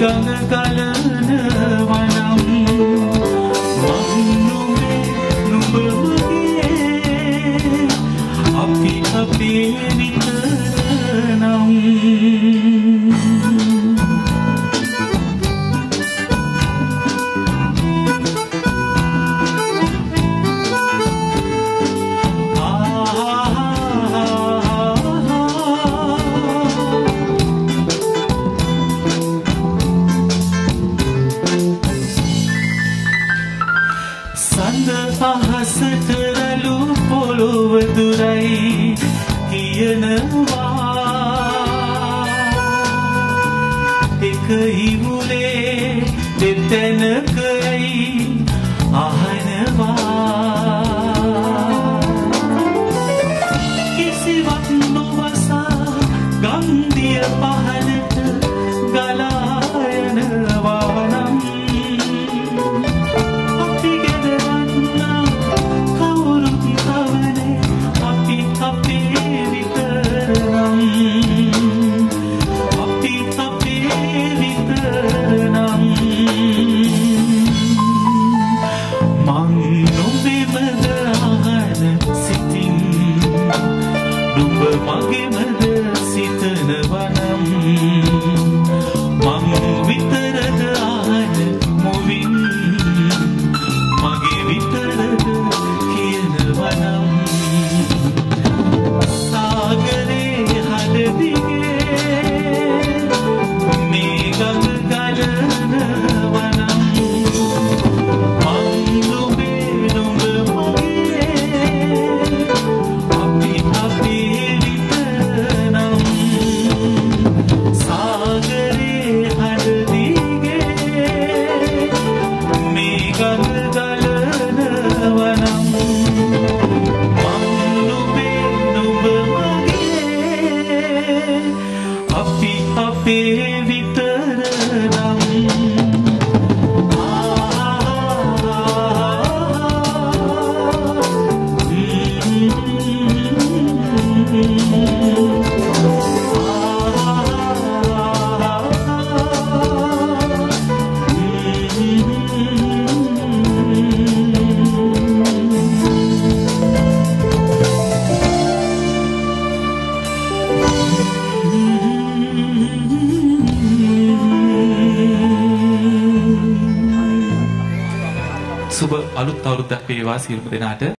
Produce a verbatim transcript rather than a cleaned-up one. கங்கள் கலன வனம் மண்ணுமே நும்புவதே அப்பி அப்பே நிக்கனம் ahasataralu poluvadurai kiyanava ekai mule dettanakai ahanava kisivat novasa gandiya pahanata galayanava vanam සුබ අලුත් අවුරුද්දක් වේවා සියලුම දෙනාට.